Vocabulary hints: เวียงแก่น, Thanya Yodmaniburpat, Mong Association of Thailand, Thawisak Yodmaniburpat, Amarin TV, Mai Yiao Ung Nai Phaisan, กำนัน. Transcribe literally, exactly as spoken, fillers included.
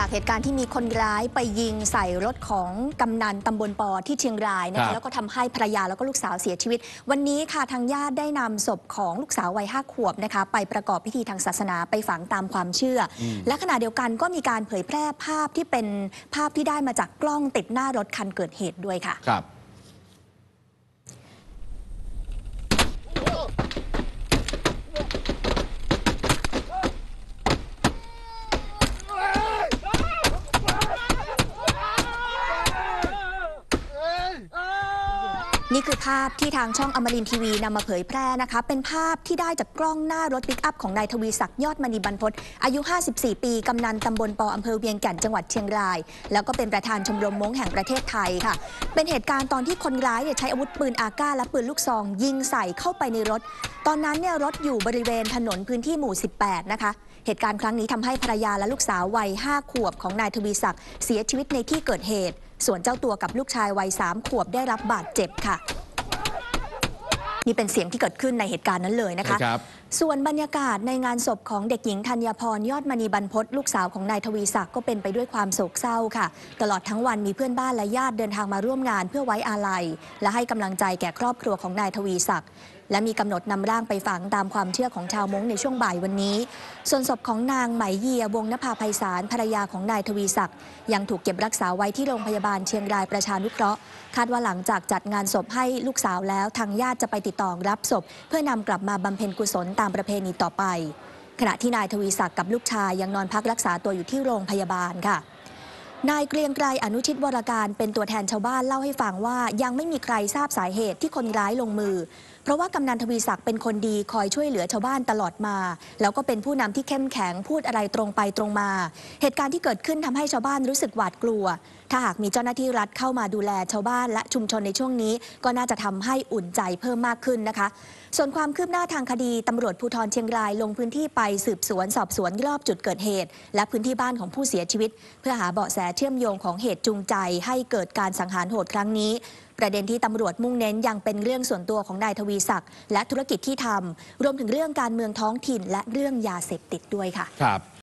จากเหตุการณ์ที่มีคนร้ายไปยิงใส่รถของกำนันตำบลปอที่เชียงรายนะคะแล้วก็ทำให้ภรรยาแล้วก็ลูกสาวเสียชีวิตวันนี้ค่ะทางญาติได้นำศพของลูกสาววัยห้าขวบนะคะไปประกอบพิธีทางศาสนาไปฝังตามความเชื่อและขณะเดียวกันก็มีการเผยแพร่ภาพที่เป็นภาพที่ได้มาจากกล้องติดหน้ารถคันเกิดเหตุด้วยค่ะครับนี่คือภาพที่ทางช่องอมรินทร์ทีวีนำมาเผยแพร่นะคะเป็นภาพที่ได้จากกล้องหน้ารถปิกอัพของนายทวีศักดิ์ยอดมณีบรรพตอายุห้าสิบสี่ปีกำนันตำบลปออำเภอเวียงแก่นจังหวัดเชียงรายแล้วก็เป็นประธานชมรมม้งแห่งประเทศไทยค่ะเป็นเหตุการณ์ตอนที่คนร้ายใช้อาวุธปืนอากาศและปืนลูกซองยิงใส่เข้าไปในรถตอนนั้นเนี่ยรถอยู่บริเวณถนนพื้นที่หมู่สิบแปดนะคะเหตุการณ์ครั้งนี้ทำให้ภรรยาและลูกสาววัยห้าขวบของนายทวีศักดิ์เสียชีวิตในที่เกิดเหตุส่วนเจ้าตัวกับลูกชายวัยสามขวบได้รับบาดเจ็บค่ะนี่เป็นเสียงที่เกิดขึ้นในเหตุการณ์นั้นเลยนะคะส่วนบรรยากาศในงานศพของเด็กหญิงธัญพรยอดมณีบรรพตลูกสาวของนายทวีศักดิ์ก็เป็นไปด้วยความโศกเศร้าค่ะตลอดทั้งวันมีเพื่อนบ้านและญาติเดินทางมาร่วมงานเพื่อไว้อาลัยและให้กำลังใจแก่ครอบครัวของนายทวีศักดิ์และมีกำหนดนำร่างไปฝังตามความเชื่อของชาวม้งในช่วงบ่ายวันนี้ส่วนศพของนางไหมเยียวงนภาไพศาลภรรยาของนายทวีศักดิ์ยังถูกเก็บรักษาไว้ที่โรงพยาบาลเชียงรายประชานุเคราะห์คาดว่าหลังจากจัดงานศพให้ลูกสาวแล้วทางญาติจะไปติดต่อรับศพเพื่อนำกลับมาบำเพ็ญกุศลตามประเพณีต่อไปขณะที่นายทวีศักดิ์กับลูกชายยังนอนพักรักษาตัวอยู่ที่โรงพยาบาลค่ะนายเกรียงไกรอนุชิตวรการเป็นตัวแทนชาวบ้านเล่าให้ฟังว่ายังไม่มีใครทราบสาเหตุที่คนร้ายลงมือเพราะว่ากำนันทวีศักดิ์เป็นคนดีคอยช่วยเหลือชาวบ้านตลอดมาแล้วก็เป็นผู้นำที่เข้มแข็งพูดอะไรตรงไปตรงมาเหตุการณ์ที่เกิดขึ้นทำให้ชาวบ้านรู้สึกหวาดกลัวถ้าหากมีเจ้าหน้าที่รัฐเข้ามาดูแลชาวบ้านและชุมชนในช่วงนี้ก็น่าจะทำให้อุ่นใจเพิ่มมากขึ้นนะคะส่วนความคืบหน้าทางคดีตำรวจภูธรเชียงรายลงพื้นที่ไปสืบสวนสอบสวนรอบจุดเกิดเหตุและพื้นที่บ้านของผู้เสียชีวิตเพื่อหาเบาะแสเชื่อมโยงของเหตุจูงใจให้เกิดการสังหารโหดครั้งนี้ประเด็นที่ตำรวจมุ่งเน้นยังเป็นเรื่องส่วนตัวของนายทวีศักดิ์และธุรกิจที่ทำรวมถึงเรื่องการเมืองท้องถิ่นและเรื่องยาเสพติดด้วยค่ะครับ